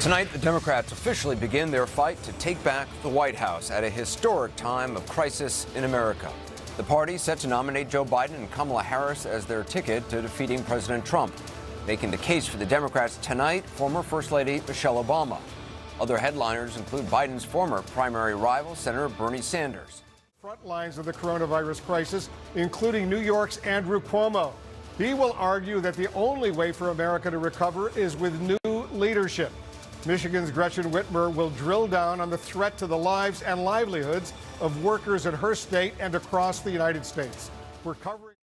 Tonight, the Democrats officially begin their fight to take back the White House at a historic time of crisis in America. The party set to nominate Joe Biden and Kamala Harris as their ticket to defeating President Trump. Making the case for the Democrats tonight, former First Lady Michelle Obama. Other headliners include Biden's former primary rival, Senator Bernie Sanders. Front lines of the coronavirus crisis, including New York's Andrew Cuomo. He will argue that the only way for America to recover is with new leadership. Michigan's Gretchen Whitmer will drill down on the threat to the lives and livelihoods of workers in her state and across the United States. We're covering.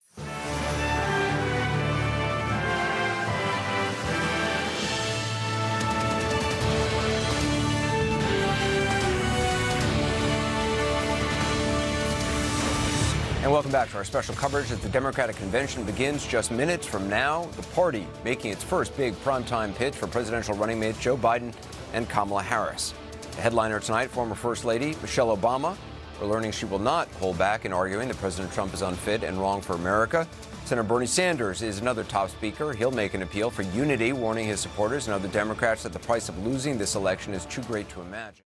And welcome back to our special coverage as the Democratic convention begins just minutes from now. The party making its first big primetime pitch for presidential running mates Joe Biden and Kamala Harris. The headliner tonight, former First Lady Michelle Obama. We're learning she will not hold back in arguing that President Trump is unfit and wrong for America. Senator Bernie Sanders is another top speaker. He'll make an appeal for unity, warning his supporters and other Democrats that the price of losing this election is too great to imagine.